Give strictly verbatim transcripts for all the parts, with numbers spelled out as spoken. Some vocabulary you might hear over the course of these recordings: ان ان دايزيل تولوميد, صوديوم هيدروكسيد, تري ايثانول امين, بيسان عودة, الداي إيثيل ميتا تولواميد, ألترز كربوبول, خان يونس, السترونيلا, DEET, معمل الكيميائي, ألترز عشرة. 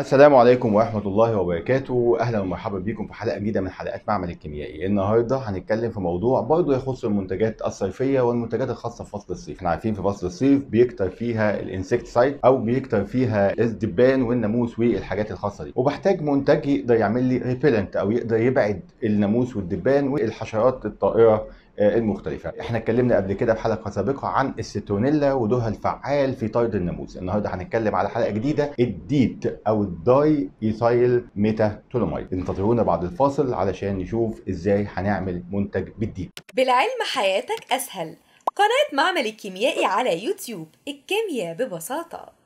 السلام عليكم ورحمة الله وبركاته، أهلا ومرحبا بكم في حلقة جديدة من حلقات معمل الكيميائي. النهاردة هنتكلم في موضوع برضه يخص المنتجات الصيفية والمنتجات الخاصة في فصل الصيف. احنا عارفين في فصل الصيف بيكتر فيها الانسكتسايد أو بيكتر فيها الدبان والناموس والحاجات الخاصة دي، وبحتاج منتج يقدر يعمل لي ريبيلنت أو يقدر يبعد الناموس والدبان والحشرات الطائرة المختلفة. احنا اتكلمنا قبل كده في حلقة سابقة عن السترونيلا ودورها الفعال في طرد الناموس. النهارده هنتكلم على حلقة جديدة، الديت او الداي إيثيل ميتا تولواميد. انتظرونا بعد الفاصل علشان نشوف ازاي هنعمل منتج بالديت. بالعلم حياتك اسهل، قناة معمل الكيميائي على يوتيوب، الكيمياء ببساطة.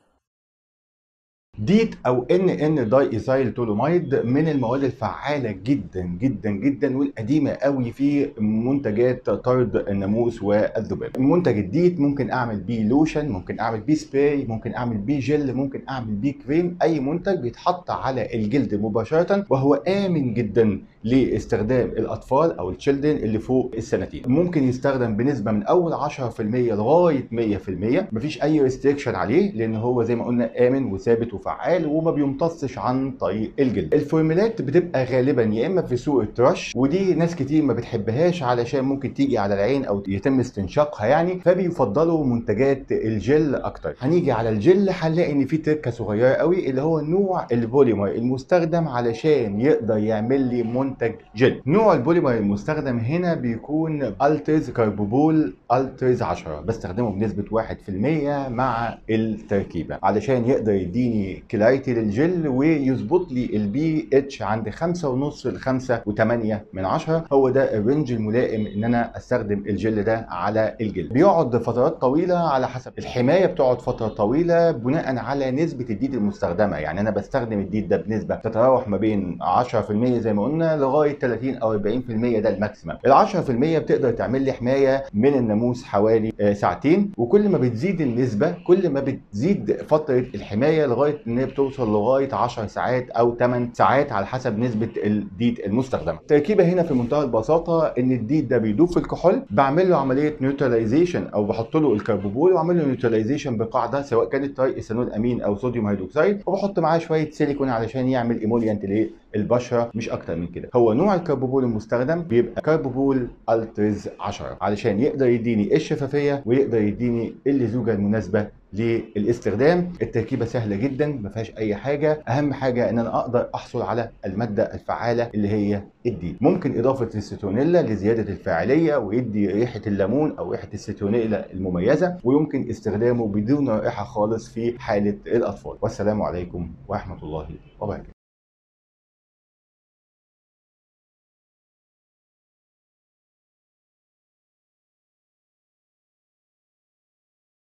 ديت او ان ان دايزيل تولوميد من المواد الفعاله جدا جدا جدا والقديمه قوي في منتجات طرد الناموس والذبان. منتج الديت ممكن اعمل بيه لوشن، ممكن اعمل بيه سبراي، ممكن اعمل بيه جل، ممكن اعمل بيه كريم. اي منتج بيتحط على الجلد مباشره، وهو امن جدا لاستخدام الاطفال او التشيلدرن اللي فوق السنتين. ممكن يستخدم بنسبه من اول عشرة بالمية لغايه مية بالمية، مفيش اي ريستريكشن عليه لان هو زي ما قلنا امن وثابت فعال وما بيمتصش عن طريق الجلد. الفورمولات بتبقى غالبا يا اما في سوق الترش، ودي ناس كتير ما بتحبهاش علشان ممكن تيجي على العين او يتم استنشاقها يعني، فبيفضلوا منتجات الجل اكتر. هنيجي على الجل هنلاقي ان في تركه صغيره قوي اللي هو نوع البوليمر المستخدم علشان يقدر يعمل لي منتج جل. نوع البوليمر المستخدم هنا بيكون ألترز كربوبول ألترز عشرة، بستخدمه بنسبه واحد بالمية مع التركيبه علشان يقدر يديني كلايتي للجل ويظبط لي البي اتش عند خمسة ونص لخمسة وتمانية من عشرة. هو ده الرينج الملائم ان انا استخدم الجل ده على الجلد. بيقعد فترات طويله، على حسب الحمايه بتقعد فتره طويله بناء على نسبه الديت المستخدمه. يعني انا بستخدم الديت ده بنسبه تتراوح ما بين عشرة بالمية زي ما قلنا لغايه تلاتين او أربعين بالمية، ده الماكسيمم. ال عشرة بالمية بتقدر تعمل لي حمايه من الناموس حوالي ساعتين، وكل ما بتزيد النسبه كل ما بتزيد فتره الحمايه لغايه ان هي بتوصل لغايه عشر ساعات او تمن ساعات على حسب نسبه الديت المستخدمه. التركيبه هنا في منتهى البساطه ان الديت ده بيدوب في الكحول، بعمل له عمليه نيوتراليزيشن او بحط له الكربوبول واعمل له نيوتراليزيشن بقاعده سواء كانت تري ايثانول امين او صوديوم هيدروكسيد، وبحط معاه شويه سيليكون علشان يعمل ايموليانت للبشره، مش اكتر من كده. هو نوع الكربوبول المستخدم بيبقى كربوبول ألترز عشرة علشان يقدر يديني الشفافيه ويقدر يديني اللزوجه المناسبه للاستخدام. التركيبه سهله جدا ما فيهاش اي حاجه، اهم حاجه ان انا اقدر احصل على الماده الفعاله اللي هي الديت. ممكن اضافه السترونيلا لزياده الفاعليه ويدي ريحه الليمون او ريحه السترونيلا المميزه، ويمكن استخدامه بدون رائحه خالص في حاله الاطفال. والسلام عليكم ورحمه الله وبركاته.